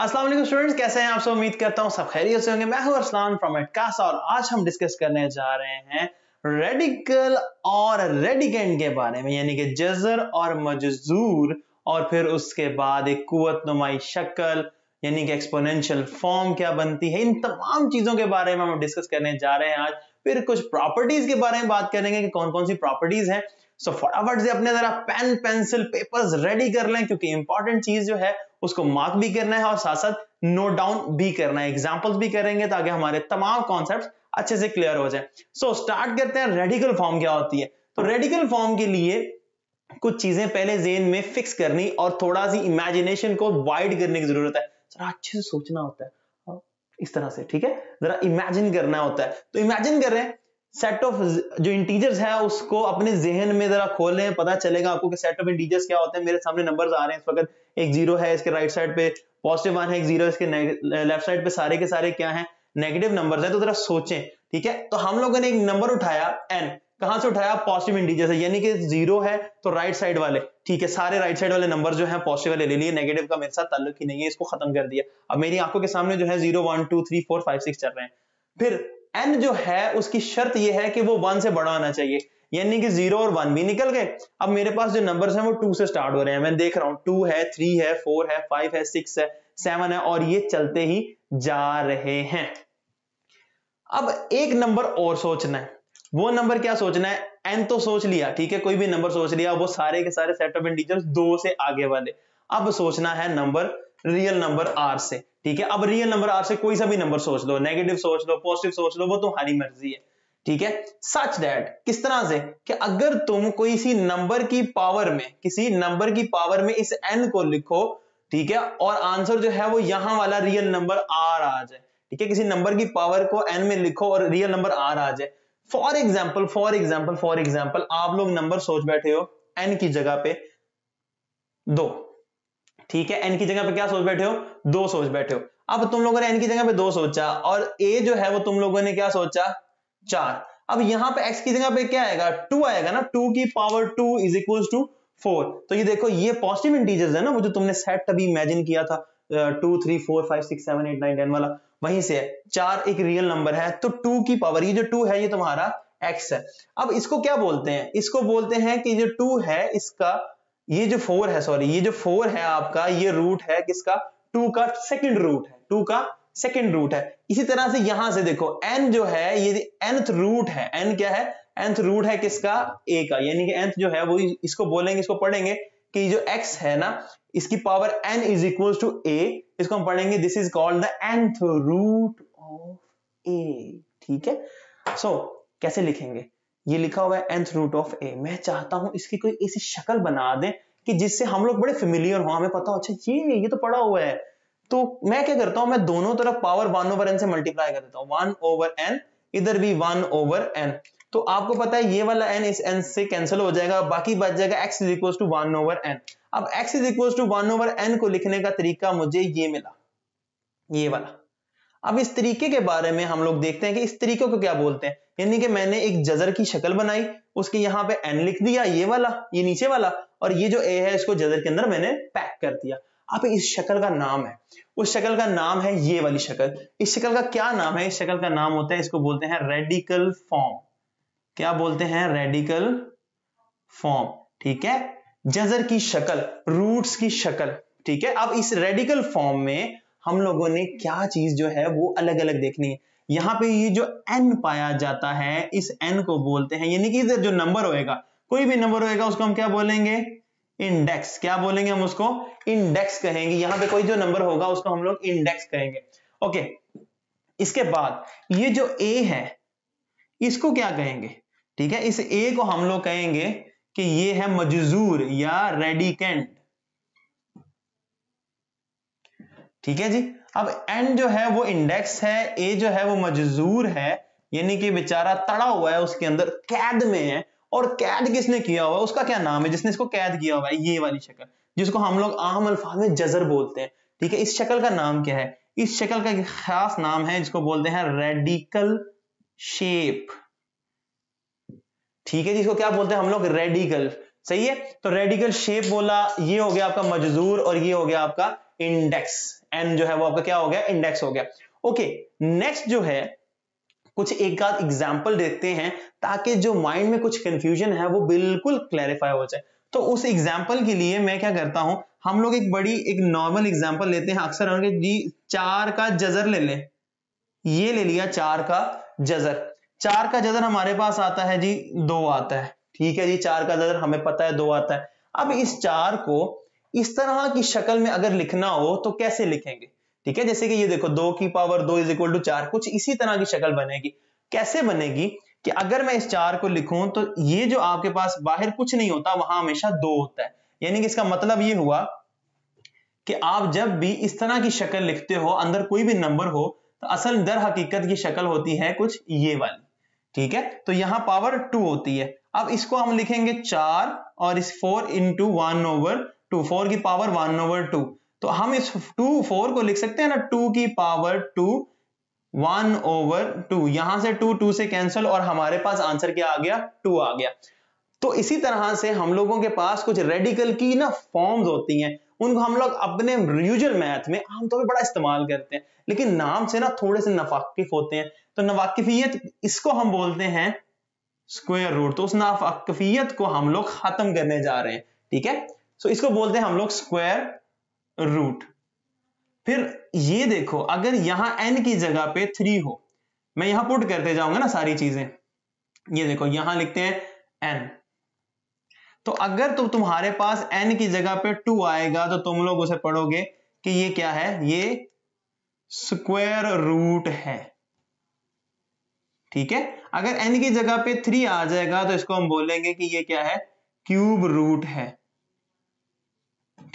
अस्सलाम वालेकुम स्टूडेंट्स, कैसे हैं आप सब। उम्मीद करता हूँ सब खैरियत से होंगे। मैं हूँ अरशद फ्रॉम एडकासा और आज हम डिस्कस करने जा रहे हैं रेडिकल और रेडिकेंड के बारे में, यानी कि जजर और मजजूर और फिर उसके बाद एक कुव्वतनुमाई शक्ल यानी कि एक्सपोनेंशियल फॉर्म क्या बनती है। इन तमाम चीजों के बारे में हम डिस्कस करने जा रहे हैं आज। फिर कुछ प्रॉपर्टीज के बारे में बात करेंगे कि कौन कौन सी प्रॉपर्टीज हैं। सो फटाफट से अपने जरा पेन पेंसिल पेपर्स रेडी कर लें क्योंकि इंपॉर्टेंट चीज जो है उसको मार्क भी करना है और साथ साथ नोट डाउन भी करना है। एग्जाम्पल्स भी करेंगे ताकि हमारे तमाम कॉन्सेप्ट्स अच्छे से क्लियर हो जाए। सो स्टार्ट करते हैं। रेडिकल फॉर्म क्या होती है? तो रेडिकल फॉर्म के लिए कुछ चीजें पहले जेन में फिक्स करनी और थोड़ा सी इमेजिनेशन को वाइड करने की जरूरत है। जरा अच्छे से सोचना होता है इस तरह से, ठीक है, जरा इमेजिन करना होता है। तो इमेजिन कर रहे हैं सेट ऑफ जो इंटीजर्स है उसको अपने जहन में जरा खोलें, पता चलेगा आपको कि सेट ऑफ इंटीजर्स क्या होते हैं। मेरे सामने नंबर्स आ रहे हैं इस वक्त, एक जीरो है, इसके राइट साइड पे पॉजिटिव वन है, एक जीरो इसके लेफ्ट साइड पे सारे के सारे क्या हैं, नेगेटिव नंबर्स हैं। तो जरा सोचें, ठीक है। तो हम लोगों ने एक नंबर उठाया एन, कहां से उठाया? पॉजिटिव इंटीजर से, यानी कि जीरो है तो राइट साइड वाले, ठीक है, सारे राइट साइड वाले नंबर जो है पॉजिटिव वाले ले लिए, नेगेटिव का मेरे साथ ताल्लुक ही नहीं है, इसको खत्म कर दिया। अब मेरी आंखों के सामने जो है 0 1 2 3 4 5 6 चल रहे हैं। फिर n जो है उसकी शर्त यह है कि वो 1 से बड़ा होना चाहिए, यानी कि 0 और 1 भी निकल गए। अब मेरे पास जो नंबर्स हैं वो 2 से स्टार्ट हो रहे हैं, मैं देख रहा हूं 2 है, 3 है, 4 है, 5 है, 6 है, 7 है और ये चलते ही जा रहे हैं। अब एक नंबर और सोचना है। वो नंबर क्या सोचना है? n तो सोच लिया, ठीक है, कोई भी नंबर सोच लिया, वो सारे के सारे सेट ऑफ इंटीजर्स 2 से आगे वाले। अब सोचना है नंबर, रियल नंबर r से, ठीक है। अब रियल नंबर r से कोई सा भी नंबर सोच लो, नेगेटिव सोच लो, पॉजिटिव सोच लो, वो तुम्हारी मर्जी है, ठीक है। सच दैट किस तरह से कि अगर तुम कोई सी नंबर की पावर में इस n को लिखो, ठीक है, और आंसर जो है वो यहां वाला रियल नंबर r आ जाए, ठीक है। किसी नंबर की पावर को n में लिखो और रियल नंबर r आ जाए। फॉर एग्जाम्पल आप लोग नंबर सोच बैठे हो n की जगह पे 2, ठीक है, n की जगह पे क्या सोच बैठे हो? 2 सोच बैठे हो। अब तुम लोगों ने n की जगह पे 2 सोचा और a जो है वो तुम लोगों ने क्या सोचा? 4। अब यहाँ पे x की जगह पे क्या आएगा? 2 आएगा ना, 2 की पावर 2 इज इक्वल टू 4। तो ये देखो, ये पॉजिटिव इंटीजर्स है ना, वो जो तुमने सेट अभी इमेजिन किया था 2 3 4 5 6 7 8 9 10 वाला, वहीं से है। 4 एक रियल नंबर है तो 2 की पावर, ये जो 2 है ये तुम्हारा x है। अब इसको क्या बोलते हैं? इसको बोलते हैं कि जो 2 है इसका, ये जो 4 है, सॉरी ये जो 4 है आपका, ये रूट है किसका? 2 का सेकंड रूट है, 2 का सेकंड रूट है। इसी तरह से यहां से देखो, n जो है ये nth रूट है। n क्या है? nth रूट है किसका? a का, यानी कि nth जो है वो इसको बोलेंगे, इसको पढ़ेंगे कि जो x है ना इसकी power n is equal to a, इसको हम पढ़ेंगे this is called the nth root of a, ठीक है। सो कैसे लिखेंगे? ये लिखा हुआ है nth रूट ऑफ a। मैं चाहता हूं इसकी कोई ऐसी शक्ल बना दें कि जिससे हम लोग बड़े फेमिलियर हो, हमें पता हो अच्छा ये तो पड़ा हुआ है। तो मैं क्या करता हूं, मैं दोनों तरफ पावर 1/n से मल्टीप्लाई कर देता हूं, 1/n, इधर भी 1/n। तो आपको पता है ये वाला n इस n से कैंसिल हो जाएगा, बाकी बच जाएगा x is equal to 1/n। अब x is equal to 1/n को लिखने का तरीका मुझे ये मिला, ये वाला। अब इस तरीके के बारे में हम लोग देखते हैं कि इस तरीके को क्या बोलते हैं। यानी कि मैंने एक जजर की शक्ल बनाई, उसके यहाँ पे n लिख दिया, ये वाला, ये नीचे वाला, और ये जो a है इसको जजर के अंदर मैंने पैक कर दिया। अब इस शक्ल का नाम है, उस शक्ल का नाम है ये वाली शक्ल। इस शक्ल का क्या नाम है? इस शक्ल का नाम होता है, इसको बोलते हैं रेडिकल फॉर्म। क्या बोलते हैं? रेडिकल फॉर्म, ठीक है, जजर की शक्ल, रूट्स की शक्ल, ठीक है। अब इस रेडिकल फॉर्म में हम लोगों ने क्या चीज जो है वो अलग अलग देखनी है। यहाँ पे ये जो n पाया जाता है इस n को बोलते हैं, यानी कि इधर जो नंबर होएगा, कोई भी नंबर होएगा, उसको हम क्या बोलेंगे? इंडेक्स। क्या बोलेंगे हम उसको? इंडेक्स कहेंगे। यहाँ पे कोई जो नंबर होगा उसको हम लोग इंडेक्स कहेंगे, ओके। इसके बाद ये जो a है इसको क्या कहेंगे? ठीक है, इस a को हम लोग कहेंगे कि ये है मजजूर या रेडिकेंड, ठीक है जी। अब n जो है वो इंडेक्स है, a जो है वो मजजूर है, यानी कि बेचारा तड़ा हुआ है, उसके अंदर कैद में है। और कैद किसने किया हुआ है, उसका क्या नाम है जिसने इसको कैद किया हुआ है? ये वाली शक्ल, जिसको हम लोग आम अल्फाज में जजर बोलते हैं, ठीक है। इस शक्ल का नाम क्या है? इस शक्ल का एक खास नाम है जिसको बोलते हैं रेडिकल शेप, ठीक है, जिसको क्या बोलते हैं हम लोग? रेडिकल, सही है। तो रेडिकल शेप बोला, ये हो गया आपका मजजूर और ये हो गया आपका इंडेक्स। एन जो है वो आपका क्या हो गया, इंडेक्स हो गया। ओके, नेक्स्ट जो है कुछ एक आध एग्जाम्पल देखते हैं ताकि जो माइंड में कुछ कंफ्यूजन है वो बिल्कुल क्लैरिफाई हो जाए। तो उस एग्जाम्पल के लिए मैं क्या करता हूं, हम लोग एक नॉर्मल एग्जाम्पल लेते हैं। अक्सर होंगे जी, चार का जजर ले लें, ये ले लिया चार का जजर। चार का जजर हमारे पास आता है जी, दो आता है, ठीक है जी। चार का जजर हमें पता है दो आता है। अब इस चार को इस तरह की शक्ल में अगर लिखना हो तो कैसे लिखेंगे, ठीक है। जैसे कि ये देखो, 2 की पावर 2 = 4, कुछ इसी तरह की शक्ल बनेगी। कैसे बनेगी कि अगर मैं इस चार को लिखूं तो ये जो आपके पास बाहर कुछ नहीं होता, वहां हमेशा 2 होता है। यानी कि इसका मतलब ये हुआ कि आप जब भी इस तरह की शक्ल लिखते हो, अंदर कोई भी नंबर हो, तो असल दर हकीकत की शक्ल होती है कुछ ये वाली, ठीक है। तो यहां पावर 2 होती है। अब इसको हम लिखेंगे 4 और इस 4 × 1/2, 4 की पावर 1/2। तो हम इस 4 को लिख सकते हैं ना, 2 की पावर 2 1/2। यहां से 2 से कैंसिल और हमारे पास आंसर क्या आ गया, 2 आ गया। तो इसी तरह से हम लोगों के पास कुछ रेडिकल की ना फॉर्म्स होती हैं, उनको हम लोग अपने यूजुअल मैथ में आमतौर पर बड़ा इस्तेमाल करते हैं, लेकिन नाम से ना थोड़े से नावाकिफ होते हैं। तो नावाकिफियत, इसको हम बोलते हैं स्क्वायर रूट। तो उस नावाकिफियत को हम लोग खत्म करने जा रहे हैं, ठीक है। सो इसको बोलते हैं हम लोग स्क्वायर रूट। फिर ये देखो, अगर यहां n की जगह पे 3 हो, मैं यहां पुट करते जाऊंगा ना सारी चीजें। ये देखो, यहां लिखते हैं n, तो अगर तो तुम्हारे पास n की जगह पे 2 आएगा तो तुम लोग उसे पढ़ोगे कि ये क्या है, ये स्क्वायर रूट है, ठीक है। अगर n की जगह पे 3 आ जाएगा तो इसको हम बोलेंगे कि ये क्या है, क्यूब रूट है,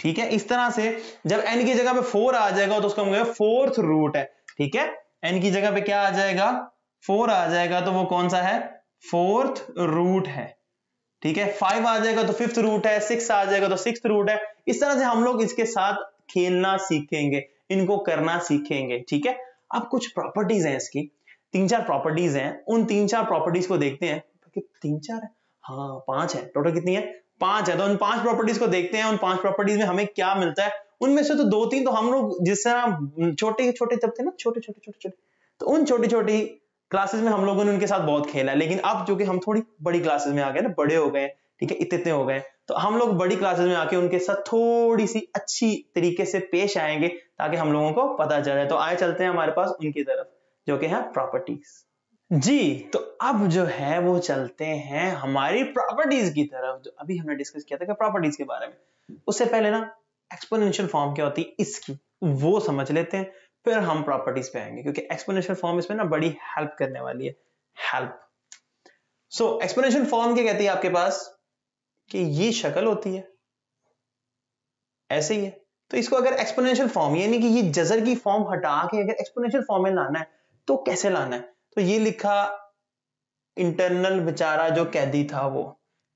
ठीक है। इस तरह से जब n की जगह पे 4 आ जाएगा तो उसका हम कहेंगे फोर्थ रूट है, ठीक है। n की जगह पे क्या आ जाएगा, 4 आ जाएगा, तो वो कौन सा है, फोर्थ रूट है, ठीक है। 5 आ जाएगा तो फिफ्थ रूट है, 6 आ जाएगा तो सिक्स्थ रूट है। इस तरह से हम लोग इसके साथ खेलना सीखेंगे, इनको करना सीखेंगे, ठीक है। अब कुछ प्रॉपर्टीज हैं इसकी, 3-4 प्रॉपर्टीज हैं। उन 3-4 प्रॉपर्टीज को देखते हैं। 3-4 हाँ 5 है, टोटल कितनी है, 5 है। तो उन 5 प्रॉपर्टीज को देखते हैं, उन 5 प्रॉपर्टीज में हमें क्या मिलता है। उनमें से तो 2-3 तो हम लोग जिस तरह छोटे तब थे ना, छोटे, तो उन छोटी क्लासेस में हम लोगों ने उनके साथ बहुत खेला। लेकिन अब जो कि हम थोड़ी बड़ी क्लासेस में आ गए ना, बड़े हो गए, ठीक है, इतने हो गए, तो हम लोग बड़ी क्लासेस में आके उनके साथ थोड़ी सी अच्छी तरीके से पेश आएंगे ताकि हम लोगों को पता चल जाए। तो आए चलते हैं हमारे पास उनकी तरफ, जो कि है प्रॉपर्टीज जी। तो अब जो है वो चलते हैं हमारी प्रॉपर्टीज की तरफ, जो अभी हमने डिस्कस किया था कि प्रॉपर्टीज के बारे में। उससे पहले ना एक्सपोनेंशियल फॉर्म क्या होती है इसकी वो समझ लेते हैं, फिर हम प्रॉपर्टीज पे आएंगे, क्योंकि एक्सपोनेंशियल फॉर्म इसमें ना बड़ी हेल्प करने वाली है। हेल्प। सो एक्सपोनेंशियल फॉर्म क्या कहती है आपके पास, कि ये शक्ल होती है, ऐसे ही है। तो इसको अगर एक्सपोनेंशियल फॉर्म यानी कि ये जजर की फॉर्म हटा के अगर एक्सपोनेंशियल फॉर्म में लाना है तो कैसे लाना है। तो ये लिखा इंटरनल बेचारा जो कैदी था वो,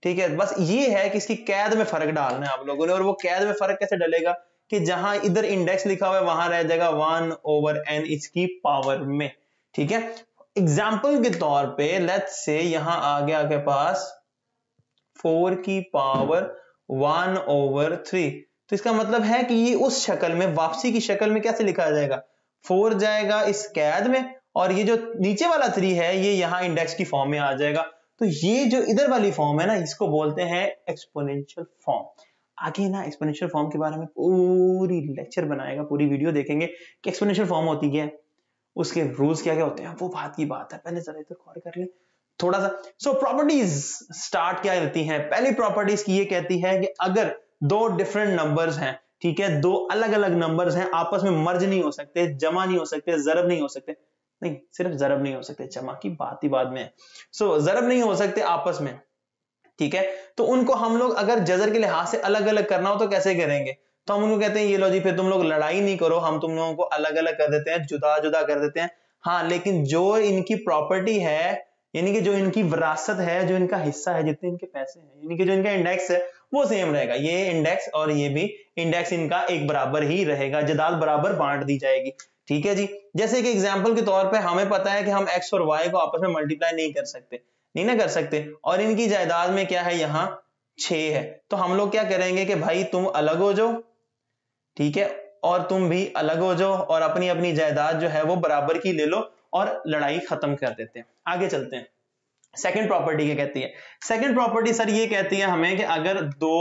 ठीक है। बस ये है कि इसकी कैद में फर्क डालना है आप लोगों ने। और वो कैद में फर्क कैसे डलेगा, कि जहां इधर इंडेक्स लिखा हुआ है वहां रह जाएगा 1/n में, ठीक है। एग्जाम्पल के तौर पे लेट्स से यहां आ गया आपके पास 4 की पावर 1/3। तो इसका मतलब है कि ये उस शक्ल में, वापसी की शक्ल में कैसे लिखा जाएगा, 4 जाएगा इस कैद में और ये जो नीचे वाला 3 है ये यहां इंडेक्स की फॉर्म में आ जाएगा। तो ये जो इधर वाली फॉर्म है ना, इसको बोलते हैं एक्सपोनेंशियल फॉर्म। आगे ना एक्सपोनेंशियल फॉर्म के बारे में पूरी लेक्चर बनाएगा, पूरी वीडियो देखेंगे कि एक्सपोनेंशियल फॉर्म होती क्या है, उसके रूल्स क्या क्या होते हैं, वो बात की बात है। पहले जरा इधर गौर कर ले थोड़ा सा। सो प्रॉपर्टीज स्टार्ट क्या करती हैं, पहली प्रॉपर्टीज की ये कहती है कि अगर 2 डिफरेंट नंबर्स हैं, ठीक है, 2 अलग अलग नंबर्स हैं, आपस में मर्ज नहीं हो सकते, जमा नहीं हो सकते, जरब नहीं हो सकते, नहीं सिर्फ जरब नहीं हो सकते, जमा की बात ही बाद में है। सो जरब नहीं हो सकते आपस में, ठीक है। तो उनको हम लोग अगर जजर के लिहाज से अलग अलग करना हो तो कैसे करेंगे, तो हम उनको कहते हैं ये लो जी, फिर तुम लोग लड़ाई नहीं करो, हम तुम लोगों को अलग अलग कर देते हैं, जुदा जुदा कर देते हैं। हाँ, लेकिन जो इनकी प्रॉपर्टी है, यानी कि जो इनकी विरासत है, जो इनका हिस्सा है, जितने इनके पैसे हैं, यानी कि जो इनका इंडेक्स है, वो सेम रहेगा। ये इंडेक्स और ये भी इंडेक्स, इनका एक बराबर ही रहेगा, जदाद बराबर बांट दी जाएगी, ठीक है जी। जैसे कि एग्जाम्पल के तौर पर हमें पता है कि हम x और y को आपस में मल्टीप्लाई नहीं कर सकते, नहीं ना कर सकते, और इनकी जायदाद में क्या है, यहाँ 6 है। तो हम लोग क्या करेंगे कि भाई तुम अलग हो जाओ, ठीक है, और तुम भी अलग हो जाओ और अपनी अपनी जायदाद जो है वो बराबर की ले लो और लड़ाई खत्म कर देते हैं। आगे चलते हैं, सेकंड प्रॉपर्टी क्या कहती है? सेकंड प्रॉपर्टी सर ये कहती है हमें कि अगर दो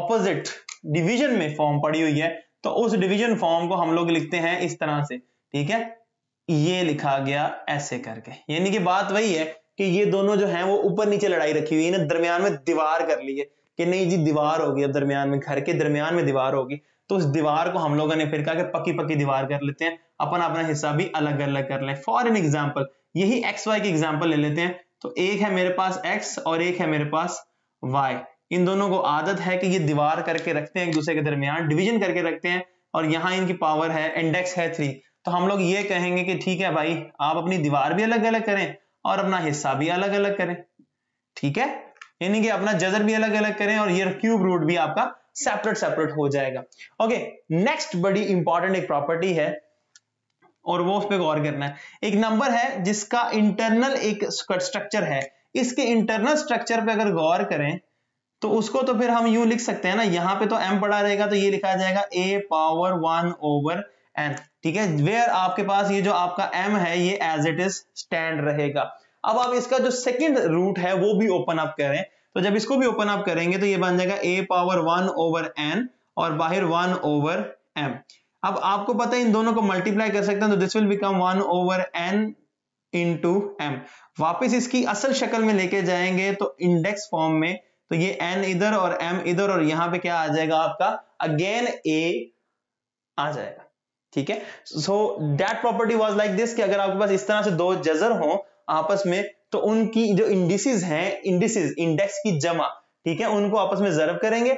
ऑपोजिट डिवीजन में फॉर्म पड़ी हुई है तो उस डिवीजन फॉर्म को हम लोग लिखते हैं इस तरह से, ठीक है, ये लिखा गया ऐसे करके। यानी कि बात वही है कि ये दोनों जो हैं वो ऊपर नीचे लड़ाई रखी हुई है ना, दरमियान में दीवार कर ली है कि नहीं जी दीवार होगी, अब दरमियान में घर के दरमियान में दीवार होगी, तो उस दीवार को हम लोगों ने फिर कहा कि पक्की पक्की दीवार कर लेते हैं, अपना अपना हिस्सा भी अलग अलग कर लें। फॉर एन एग्जाम्पल यही एक्स वाई की एग्जाम्पल ले लेते हैं, तो एक है मेरे पास एक्स और एक है मेरे पास वाई, इन दोनों को आदत है कि ये दीवार करके रखते हैं, एक दूसरे के दरमियान डिवीजन करके रखते हैं, और यहाँ इनकी पावर है इंडेक्स है 3, तो हम लोग ये कहेंगे कि ठीक है भाई आप अपनी दीवार भी अलग अलग करें और अपना हिस्सा भी अलग अलग करें, ठीक है, यानी कि अपना जजर भी अलग अलग करें और ये क्यूब रूट भी आपका सेपरेट सेपरेट हो जाएगा। ओके, नेक्स्ट बड़ी इंपॉर्टेंट एक प्रॉपर्टी है और वो उस पर गौर करना है। एक नंबर है जिसका इंटरनल एक स्ट्रक्चर है, इसके इंटरनल स्ट्रक्चर पे अगर गौर करें तो उसको तो फिर हम यू लिख सकते हैं ना, यहां पे तो m पड़ा रहेगा तो ये लिखा जाएगा a पावर 1/n, ठीक है, वेयर आपके पास ये जो आपका m है ये एज इट इज स्टैंड रहेगा। अब आप इसका जो सेकंड रूट है वो भी ओपन अप करें, तो जब इसको भी ओपन अप करेंगे तो ये बन जाएगा a पावर 1/n और बाहर 1/m। अब आपको पता है इन दोनों को मल्टीप्लाई कर सकते हैं तो this will become 1/n into m। वापिस इसकी असल शक्ल में लेके जाएंगे तो इंडेक्स फॉर्म में तो ये n इधर और m इधर और यहां पे क्या आ जाएगा आपका अगेन a आ जाएगा, ठीक है। So that property was like this कि अगर आपके पास इस तरह से दो जजर हों आपस में तो उनकी जो इंडिसेस हैं, इंडिसेस इंडेक्स की जमा, ठीक है, उनको आपस में जर्ब करेंगे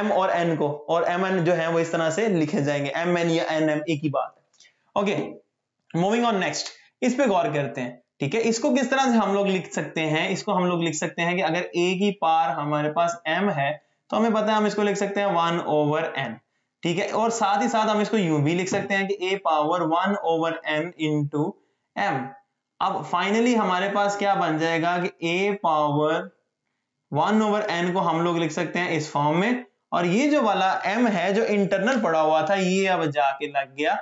m और n को, और m n जो है वो इस तरह से लिखे जाएंगे m n या n m एक ही बात है। ओके, मूविंग ऑन नेक्स्ट, इस पे गौर करते हैं, ठीक है, इसको किस तरह से हम लोग लिख सकते हैं? इसको हम लोग लिख सकते हैं कि अगर a की पावर हमारे पास m है तो हमें पता है हम इसको लिख सकते हैं 1/n, ठीक है, और साथ ही साथ हम इसको यूं भी लिख सकते हैं कि a power 1/n into m। अब फाइनली हमारे पास क्या बन जाएगा कि a पावर 1/n को हम लोग लिख सकते हैं इस फॉर्म में, और ये जो वाला m है जो इंटरनल पड़ा हुआ था ये अब जाके लग गया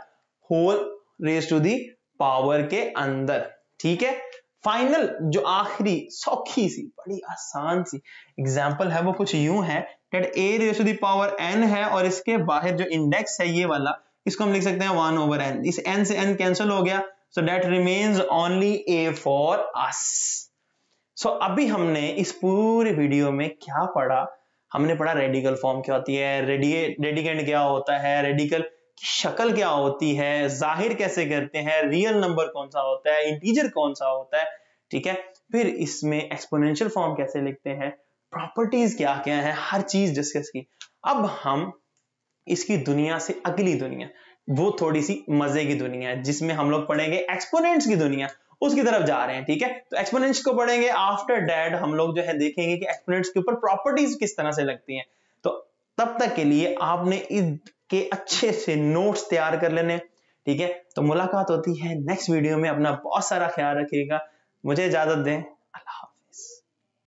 whole raise to the power के अंदर, ठीक है। फाइनल जो आखिरी सौखी सी बड़ी आसान सी एग्जाम्पल है वो कुछ यूं है that a raise to the power n है और इसके बाहर जो इंडेक्स है ये वाला, इसको हम लिख सकते हैं 1/n। इस n से n कैंसिल हो गया, so that remains only a for us. So अभी हमने इस पूरे वीडियो में क्या पढ़ा? हमने पढ़ा रेडिकल फॉर्म क्या होती है, रेडिकेंड क्या होता है, रेडिकल की शक्ल क्या होती है, जाहिर कैसे करते हैं, रियल नंबर कौन सा होता है, इंटीजर कौन सा होता है, ठीक है, फिर इसमें एक्सपोनेंशियल फॉर्म कैसे लिखते हैं, प्रॉपर्टीज क्या क्या है, हर चीज डिस्कस की। अब हम इसकी दुनिया से अगली दुनिया, वो थोड़ी सी मजे की दुनिया है जिसमें हम लोग पढ़ेंगे एक्सपोनेंट्स की दुनिया, उसकी तरफ जा रहे हैं, ठीक है। तो एक्सपोनेंट्स को पढ़ेंगे, आफ्टर दैट हम लोग जो है देखेंगे कि एक्सपोनेंट्स के ऊपर प्रॉपर्टीज किस तरह से लगती हैं। तो तब तक के लिए आपने इसके अच्छे से नोट्स तैयार कर लेने, ठीक है। तो मुलाकात होती है नेक्स्ट वीडियो में, अपना बहुत सारा ख्याल रखिएगा, मुझे इजाजत दें, अल्लाह।